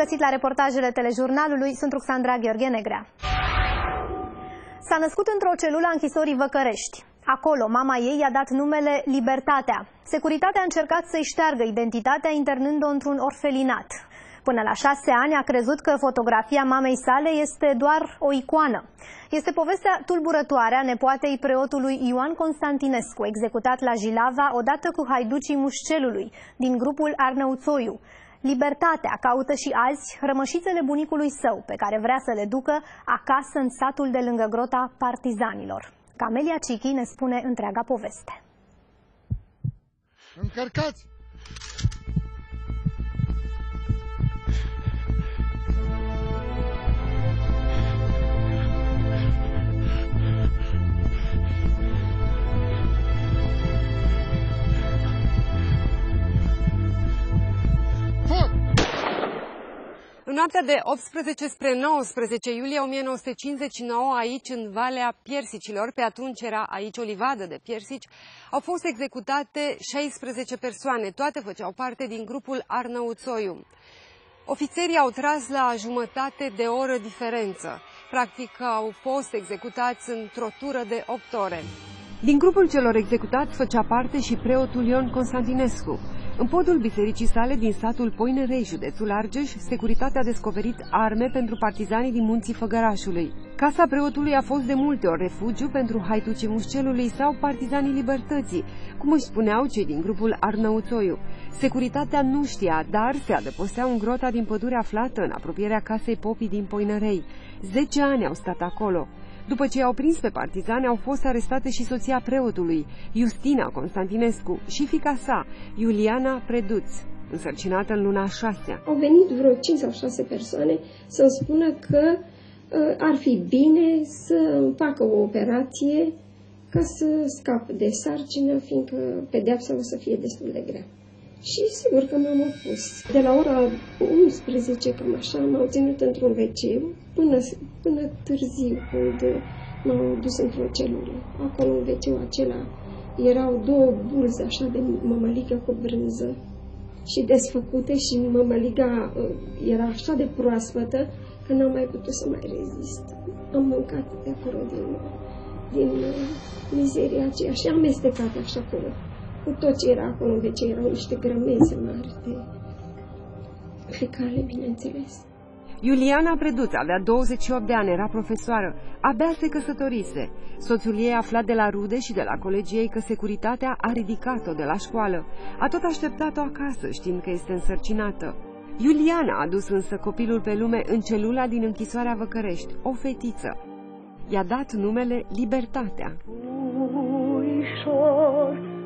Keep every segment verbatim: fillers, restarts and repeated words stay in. găsit la reportajele telejurnalului, sunt Ruxandra Gheorghe Negrea. S-a născut într-o celulă a închisorii Văcărești. Acolo, mama ei i-a dat numele Libertatea. Securitatea a încercat să-i șteargă identitatea internând-o într-un orfelinat. Până la șase ani a crezut că fotografia mamei sale este doar o icoană. Este povestea tulburătoare a nepoatei preotului Ioan Constantinescu, executat la Jilava odată cu haiducii Mușcelului, din grupul Arnăuțoiu. Libertatea caută și azi rămășițele bunicului său, pe care vrea să le ducă acasă în satul de lângă grota partizanilor. Camelia Csiki ne spune întreaga poveste. Încărcați! În noaptea de optsprezece spre nouăsprezece iulie o mie nouă sute cincizeci și nouă, aici, în Valea Piersicilor, pe atunci era aici o livadă de piersici, au fost executate șaisprezece persoane. Toate făceau parte din grupul Arnăuțoiu. Ofițerii au tras la jumătate de oră diferență. Practic, au fost executați într-o tură de opt ore. Din grupul celor executați făcea parte și preotul Ion Constantinescu. În podul bisericii sale din satul Poienărei, județul Argeș, securitatea a descoperit arme pentru partizanii din munții Făgărașului. Casa preotului a fost de multe ori refugiu pentru haiducii Mușcelului sau partizanii Libertății, cum își spuneau cei din grupul Arnăuțoiu. Securitatea nu știa, dar se adăposteau în grota din pădure aflată în apropierea casei popii din Poienărei. Zece ani au stat acolo. După ce i-au prins pe partizani, au fost arestate și soția preotului, Iustina Constantinescu, și fiica sa, Iuliana Preduț, însărcinată în luna a șasea. Au venit vreo cinci sau șase persoane să-mi spună că uh, ar fi bine să facă o operație ca să scap de sarcină, fiindcă pedeapsa o să fie destul de grea. Și sigur că m-am opus. De la ora unsprezece, cam așa, m-au ținut într-un veceu până, până târziu, când m-au dus într-o celulă. Acolo, în veceu acela, erau două bulze așa de mămăligă cu brânză și desfăcute, și mămăliga era așa de proaspătă că n-am mai putut să mai rezist. Am mâncat de acolo din, din mizeria aceea și amestecat așa acolo. Cu tot ce era acolo, de ce erau niște grămeze mari de fecale, bineînțeles. Iuliana Preduț avea douăzeci și opt de ani, era profesoară, abia se căsătorise. Soțul ei aflat de la rude și de la colegii ei că securitatea a ridicat-o de la școală. A tot așteptat-o acasă, știind că este însărcinată. Iuliana a dus însă copilul pe lume în celula din închisoarea Văcărești, o fetiță. I-a dat numele Libertatea. Uișor.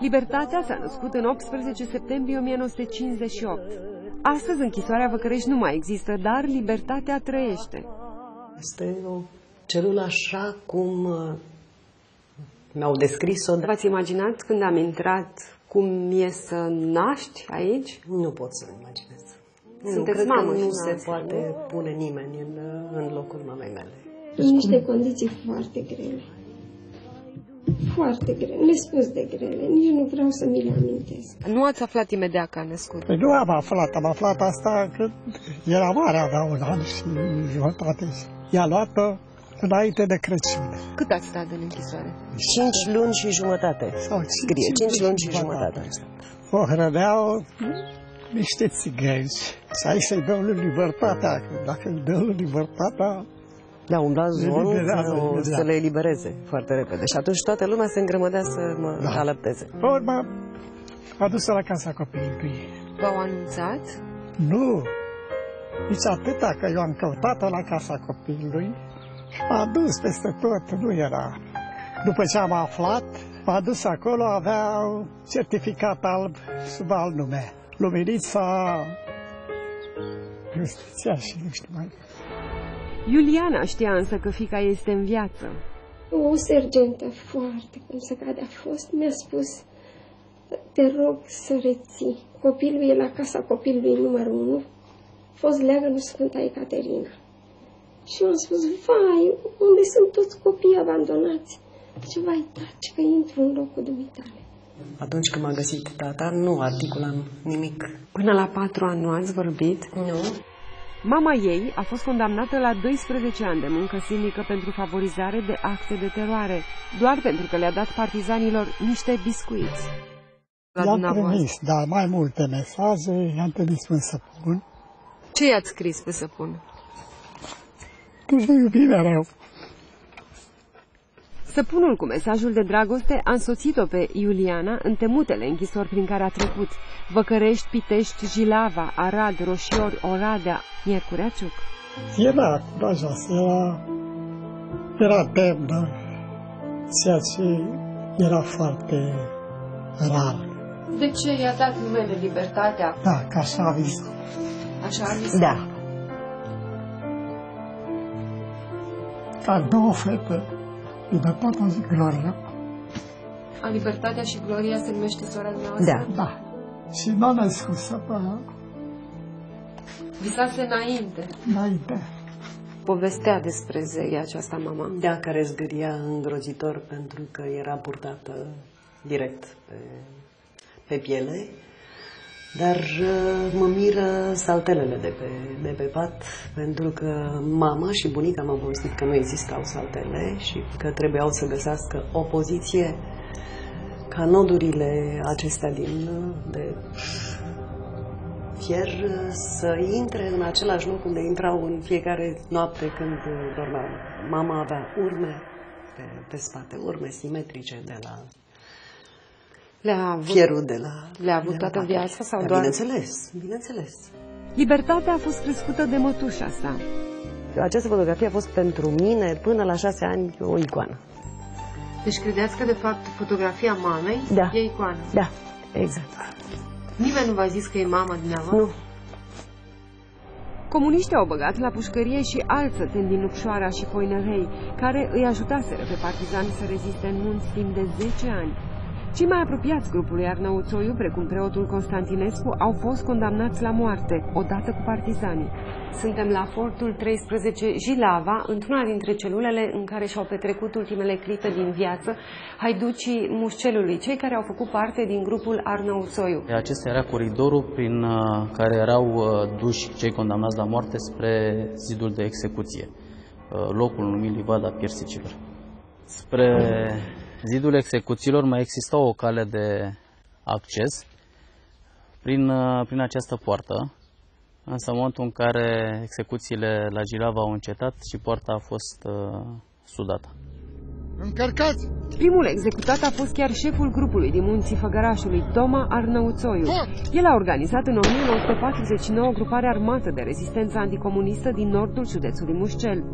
Libertatea s-a născut în optsprezece septembrie o mie nouă sute cincizeci și opt. Astăzi închisoarea Văcărești nu mai există, dar Libertatea trăiește. Este o celulă așa cum mi-au descris-o. V-ați imaginat când am intrat cum e să naști aici? Nu pot să-mi imaginez. Sunteți mamă, nu se poate pune nimeni în, în locul mamei mele. În niște condiții foarte grele. Foarte grele, nespus de grele, nici nu vreau să mi le amintesc. Nu ați aflat imediat că a născut? Păi nu am aflat, am aflat asta când era mare, avea un an și jumătate. I-a luat-o înainte de Crăciun. Cât ați stat în închisoare? Cinci luni și jumătate. Sau cinci, scrie, cinci luni și jumătate. O hrăneau niște țigări. Și aici să-i dăm lui Libertatea, că dacă îi dăm lui Libertatea... Da, umbla zonul să, să le elibereze foarte repede. Și atunci toată lumea se îngrămădea să mă da. alăpteze. Pe urmă, m-a dus-o la casa copilului. V-au anunțat? Nu, nici atâta, că eu am căutat-o la casa copilului. M-a dus peste tot, nu era. După ce am aflat, m-a dus acolo, avea un certificat alb sub alt nume. Luminița, Iustiția și nu știu mai. Iuliana știa însă că fiica este în viață. O sergentă foarte, cum se cade, a fost, mi-a spus, te rog să reții. Copilul e la casa copilului numărul unu, fost leagănul Sfânta Ecaterina. Și am spus, vai, unde sunt toți copiii abandonați? Și vai, taci, că intru în locul dumitale. Atunci când m-a găsit tata, nu articulam nimic. Până la patru ani nu ați vorbit? Nu. Mama ei a fost condamnată la doisprezece ani de muncă silnică pentru favorizare de acte de teroare, doar pentru că le-a dat partizanilor niște biscuiți. I-am trimis, da, mai multe mesaje, i-am trimis până să pun. Ce i-ați scris până să pun? Că-și dă iubirea rău. Săpunul cu mesajul de dragoste a însoțit-o pe Iuliana în temutele închisori prin care a trecut. Văcărești, Pitești, Jilava, Arad, Roșiori, Oradea, Miercurea Ciuc. Era curajoasă, era, era demnă, ceea ce era foarte rar. De ce i-a dat numele Libertatea? Da, că așa a zis. Așa a zis? Da. Ca două fete. Libertatea și Gloria. A, Libertatea și Gloria se numește sora noastră? Da. Da. Și n-a născusă pe ea. Visase înainte. Înainte. Povestea despre zeia aceasta, mama. Da, care zgâria îngrozitor pentru că era purtată direct pe, pe piele. Dar mă miră saltelele de pe, de pe pat, pentru că mama și bunica m-au povestit că nu existau saltele și că trebuiau să găsească o poziție ca nodurile acestea din de fier să intre în același loc unde intrau în fiecare noapte când dormeam. Mama avea urme pe, pe spate, urme simetrice de la... Le-a avut, fierul de la, le-a avut toată viața sau doar? Bineînțeles, bineînțeles. Libertatea a fost crescută de mătușa sa. Această fotografie a fost pentru mine până la șase ani o icoană. Deci credeați că de fapt fotografia mamei da. E icoană? Da, exact. Nimeni nu v-a zis că e mama dumneavoastră? Nu. Comuniștii au băgat la pușcărie și alți săteni din Nucșoara și Poienărei, care îi ajutaseră pe partizani să reziste în munți timp de zece ani. Cei mai apropiați grupului Arnăuțoiu, precum preotul Constantinescu, au fost condamnați la moarte, odată cu partizanii. Suntem la fortul treisprezece Jilava, într-una dintre celulele în care și-au petrecut ultimele clipe din viață haiducii Mușcelului, cei care au făcut parte din grupul Arnăuțoiu. Acesta era coridorul prin care erau duși cei condamnați la moarte spre zidul de execuție, locul numit Valea Piersicilor. Spre... Zidul execuțiilor mai exista o cale de acces prin, prin această poartă, însă în momentul în care execuțiile la Jilava au încetat și poarta a fost uh, sudată. Încărcați! Primul executat a fost chiar șeful grupului din munții Făgărașului, Toma Arnăuțoiu. El a organizat în o mie nouă sute patruzeci și nouă gruparea armată de rezistență anticomunistă din nordul județului Mușcel.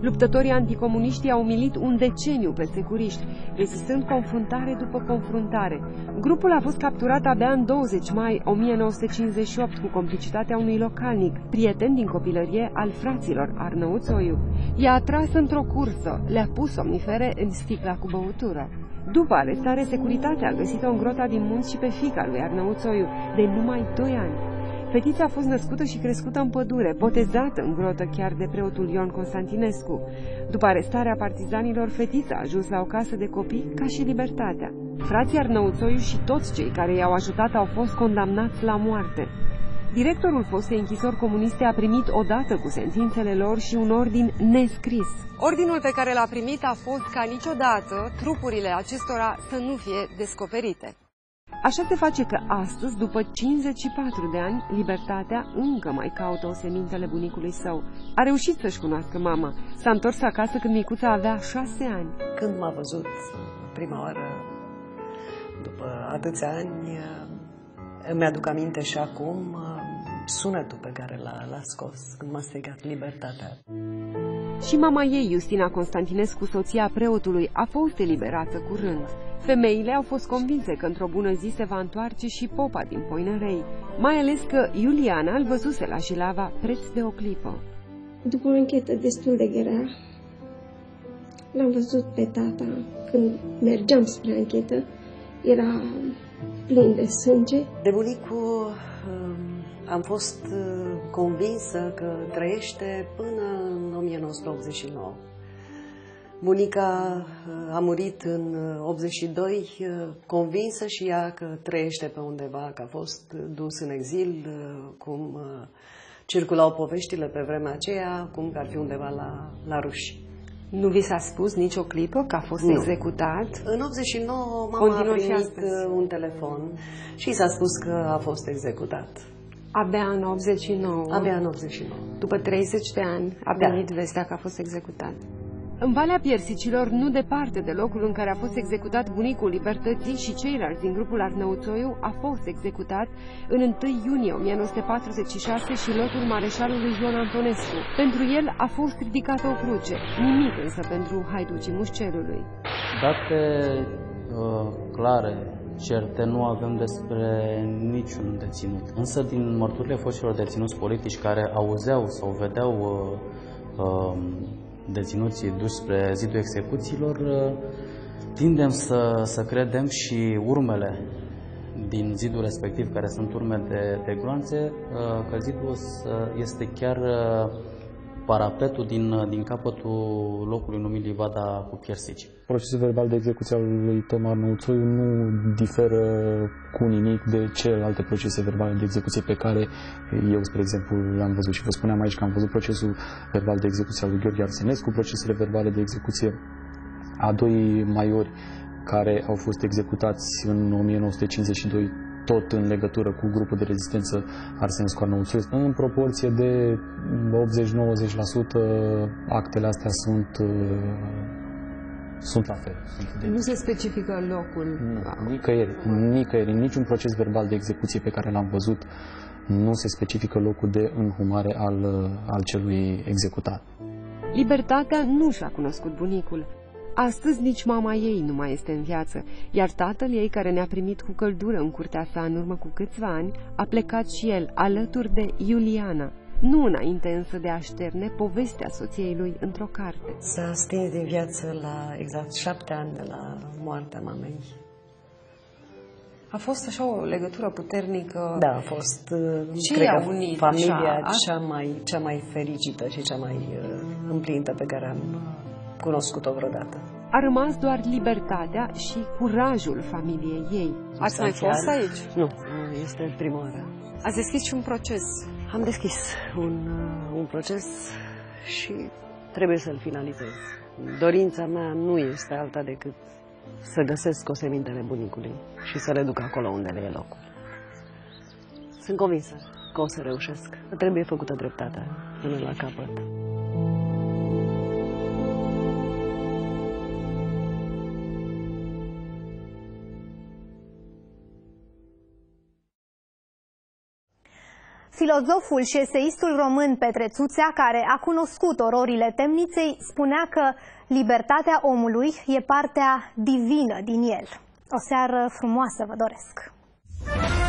Luptătorii anticomuniști au umilit un deceniu pe securiști, rezistând confruntare după confruntare. Grupul a fost capturat abia în douăzeci mai o mie nouă sute cincizeci și opt cu complicitatea unui localnic, prieten din copilărie al fraților Arnăuțoiu. I-a atras într-o cursă, le-a pus somnifere în sticla cu băutură. După arestare, Securitatea a găsit-o în grota din munți și pe fiica lui Arnăuțoiu, de numai doi ani. Fetița a fost născută și crescută în pădure, botezată în grotă chiar de preotul Ion Constantinescu. După arestarea partizanilor, fetița a ajuns la o casă de copii ca și Libertatea. Frații Arnăuțoiu și toți cei care i-au ajutat au fost condamnați la moarte. Directorul fostei închisori comuniste a primit odată cu sentințele lor și un ordin nescris. Ordinul pe care l-a primit a fost ca niciodată trupurile acestora să nu fie descoperite. Așa se face că astăzi, după cincizeci și patru de ani, Libertatea încă mai caută osemintele bunicului său. A reușit să-și cunoască mama. S-a întors acasă când micuța avea șase ani. Când m-a văzut prima oară, după atâția ani, îmi aduc aminte și acum sunetul pe care l-a scos când m-a strigat Libertatea. Și mama ei, Iustina Constantinescu, soția preotului, a fost eliberată curând. Femeile au fost convinse că într-o bună zi se va întoarce și popa din Poienărei, mai ales că Iuliana îl văzuse la Jilava preț de o clipă. După o închetă destul de grea, l-am văzut pe tata când mergeam spre închetă, era plin de sânge. De bunicul Am fost convinsă că trăiește până în o mie nouă sute optzeci și nouă. Bunica a murit în optzeci și doi, convinsă și ea că trăiește pe undeva, că a fost dus în exil, cum circulau poveștile pe vremea aceea, cum că ar fi undeva la, la ruși. Nu vi s-a spus nicio clipă că a fost nu. executat? În optzeci și nouă mama a primit un telefon și s-a spus că a fost executat. Abia în optzeci și nouă? Abia în optzeci și nouă. După treizeci de ani a primit da. vestea că a fost executat. În Valea Piersicilor, nu departe de locul în care a fost executat bunicul Libertății și ceilalți din grupul Arnăuțoiu, a fost executat în întâi iunie o mie nouă sute patruzeci și șase și locul mareșalului Ion Antonescu. Pentru el a fost ridicată o cruce, nimic însă pentru haiducii Mușcelului. Date uh, clare, certe, nu avem despre niciun deținut. Însă din mărturile foștilor deținuți politici care auzeau sau vedeau uh, uh, deținuții duși spre zidul execuțiilor, tindem să, să credem și urmele din zidul respectiv, care sunt urme de, de gloanțe, că zidul este chiar parapetul din, din capătul locului numit Livada cu piersici. Procesul verbal de execuție al lui Toma Arnăuțoiu nu diferă cu nimic de celelalte procese verbale de execuție pe care eu, spre exemplu, l-am văzut. Și vă spuneam aici că am văzut procesul verbal de execuție al lui Gheorghe Arsenescu, procesele verbale de execuție a doi maiori care au fost executați în o mie nouă sute cincizeci și doi, tot în legătură cu grupul de rezistență Arsenescu-Arnăuțoiu. În proporție de optzeci la nouăzeci la sută, actele astea sunt, sunt la fel. Sunt nu se specifică locul. Nu, nicăieri, nicăieri, niciun proces verbal de execuție pe care l-am văzut nu se specifică locul de înhumare al, al celui executat. Libertatea nu și-a cunoscut bunicul. Astăzi nici mama ei nu mai este în viață, iar tatăl ei, care ne-a primit cu căldură în curtea sa în urmă cu câțiva ani, a plecat și el, alături de Iuliana, nu înainte însă de a șterne povestea soției lui într-o carte. S-a stins din viață la exact șapte ani de la moartea mamei. A fost așa o legătură puternică? Da, a fost, ce cred că, unit, familia așa, cea, mai, cea mai fericită și cea mai împlinită pe care am cunoscut-o vreodată. A rămas doar libertatea și curajul familiei ei. Ați mai fost aici? Nu, este prima oară. Ați deschis și un proces? Am deschis un, un proces și trebuie să-l finalizez. Dorința mea nu este alta decât să găsesc osemintele bunicului și să le duc acolo unde le e locul. Sunt convinsă că o să reușesc. Trebuie făcută dreptatea până la capăt. Filozoful și eseistul român Petre Țuțea, care a cunoscut ororile temniței, spunea că libertatea omului e partea divină din el. O seară frumoasă vă doresc!